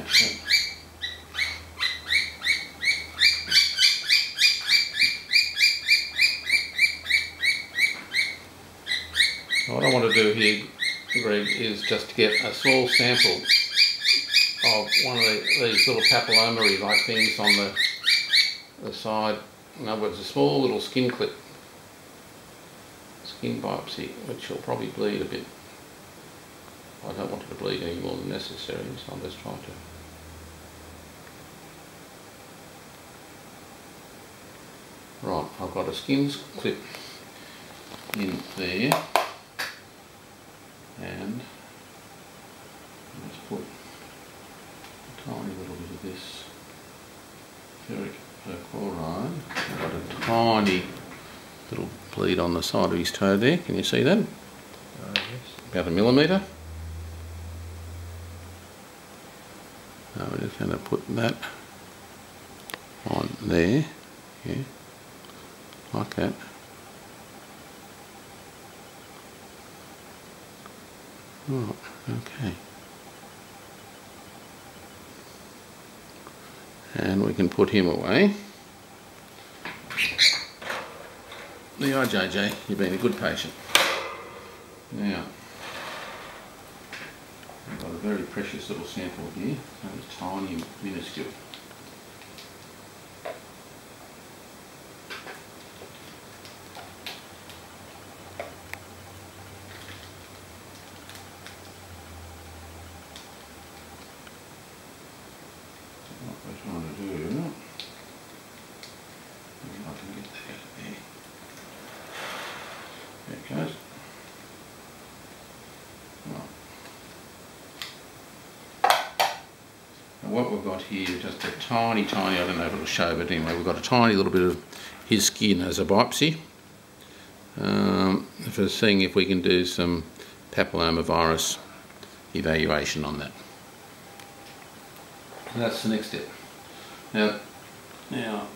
again. Now what I want to do here, Greg, is just to get a small sample of one of these little papillomary-like things on the side. In other words, a small little skin clip, skin biopsy, which will probably bleed a bit. I don't want it to bleed any more than necessary, so I'm just trying to... Right, I've got a skin clip in there, and let's put a tiny little bit of this ferric perchloride. I've got a tiny little bleed on the side of his toe there, can you see that? Yes. About a millimetre. I'm just going to put that on there, yeah, like that. Right, okay. And we can put him away. There you are, JJ, you've been a good patient. Now, I've got a very precious little sample here, so it's tiny, minuscule. What we're trying to do, if I can get that out of there. There it goes. What we've got here is just a tiny, I don't know if it'll show, but anyway, we've got a tiny little bit of his skin as a biopsy for seeing if we can do some papillomavirus evaluation on that. And that's the next step. Now